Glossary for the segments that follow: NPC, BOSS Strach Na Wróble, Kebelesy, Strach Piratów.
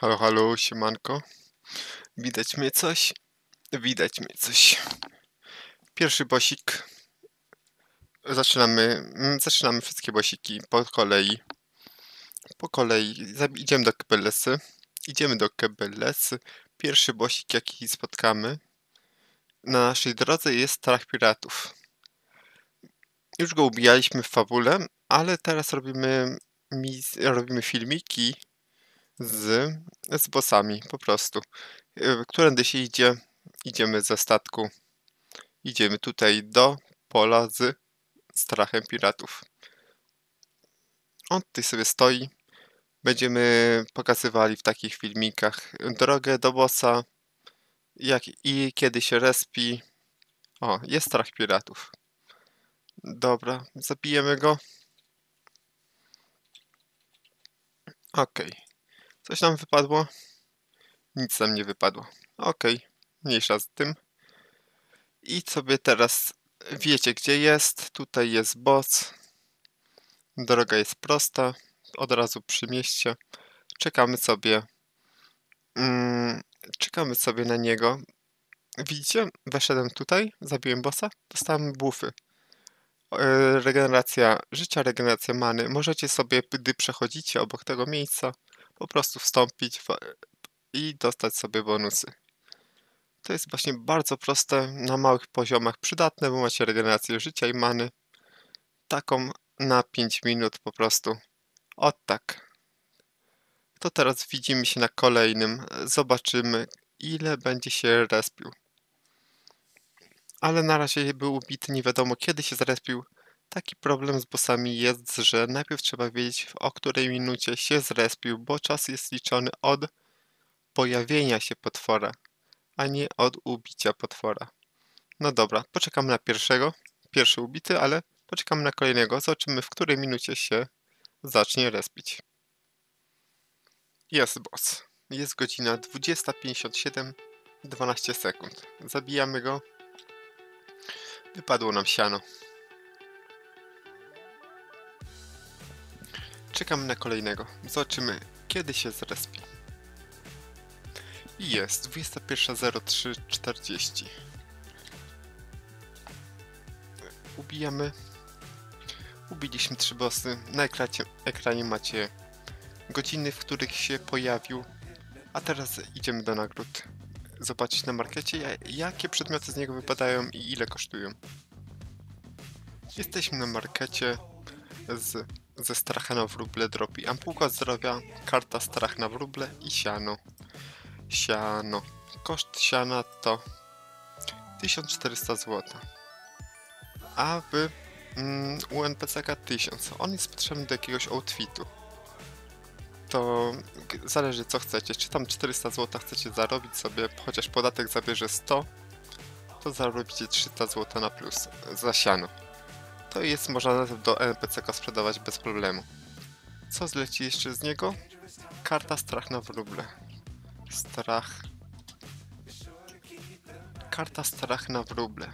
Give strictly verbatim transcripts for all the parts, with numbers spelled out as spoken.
Halo, halo, siemanko. Widać mnie coś? Widać mnie coś. Pierwszy bosik. Zaczynamy, zaczynamy wszystkie bosiki po kolei. Po kolei idziemy do Kebelesy. Idziemy do Kebelesy. Pierwszy bosik, jaki spotkamy na naszej drodze, jest Strach Piratów. Już go ubijaliśmy w fabule, ale teraz robimy, robimy filmiki z, z bossami, po prostu. Którędy się idzie, idziemy ze statku. Idziemy tutaj do pola z Strachem Piratów. On tutaj sobie stoi. Będziemy pokazywali w takich filmikach drogę do bossa, jak i kiedy się respi. O, jest Strach Piratów. Dobra, zabijemy go. Okej. Okay. Coś nam wypadło? Nic nam nie wypadło. Okej, okay. Mniejsza z tym. I sobie teraz wiecie, gdzie jest. Tutaj jest boss. Droga jest prosta. Od razu przy mieście. Czekamy sobie. Mm, czekamy sobie na niego. Widzicie? Weszedłem tutaj. Zabiłem bossa. Dostałem bufy. Regeneracja życia, regeneracja many. Możecie sobie, gdy przechodzicie obok tego miejsca, po prostu wstąpić w... i dostać sobie bonusy. To jest właśnie bardzo proste, na małych poziomach przydatne, bo macie regenerację życia i many. Taką na pięć minut po prostu. O tak. To teraz widzimy się na kolejnym. Zobaczymy, ile będzie się respił. Ale na razie był ubity, nie wiadomo kiedy się zrespił. Taki problem z bossami jest, że najpierw trzeba wiedzieć, o której minucie się zrespił, bo czas jest liczony od pojawienia się potwora, a nie od ubicia potwora. No dobra, poczekamy na pierwszego. Pierwszy ubity, ale poczekamy na kolejnego. Zobaczymy, w której minucie się zacznie respić. Jest boss. Jest godzina dwudziesta pięćdziesiąt siedem, dwanaście sekund. Zabijamy go. Wypadło nam siano. Czekamy na kolejnego. Zobaczymy, kiedy się zrespi. I jest dwudziesta pierwsza zero trzy czterdzieści. Ubijamy. Ubiliśmy trzy bossy. Na ekranie, ekranie macie godziny, w których się pojawił. A teraz idziemy do nagród. Zobaczyć na markecie, jakie przedmioty z niego wypadają i ile kosztują. Jesteśmy na markecie z, ze Stracha na Wróble. Dropi ampułka zdrowia, karta Strach na Wróble i siano. Siano. Koszt siana to tysiąc czterysta złotych. A wy mm, u en pe ce ka tysiąc. On jest potrzebny do jakiegoś outfitu. To zależy, co chcecie, czy tam czterysta złotych chcecie zarobić sobie, chociaż podatek zabierze sto, to zarobicie trzysta złotych na plus za siano. To jest można do en pe ce ka sprzedawać bez problemu. Co zleci jeszcze z niego? Karta Strach na Wróble. Strach. Karta Strach na Wróble.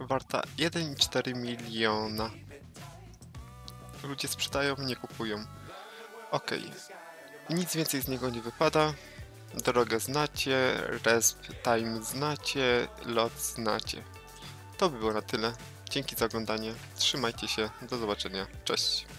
Warta jeden i cztery dziesiąte miliona. Ludzie sprzedają, nie kupują. Ok, nic więcej z niego nie wypada. Drogę znacie, resp time znacie, lot znacie. To by było na tyle. Dzięki za oglądanie, trzymajcie się, do zobaczenia, cześć.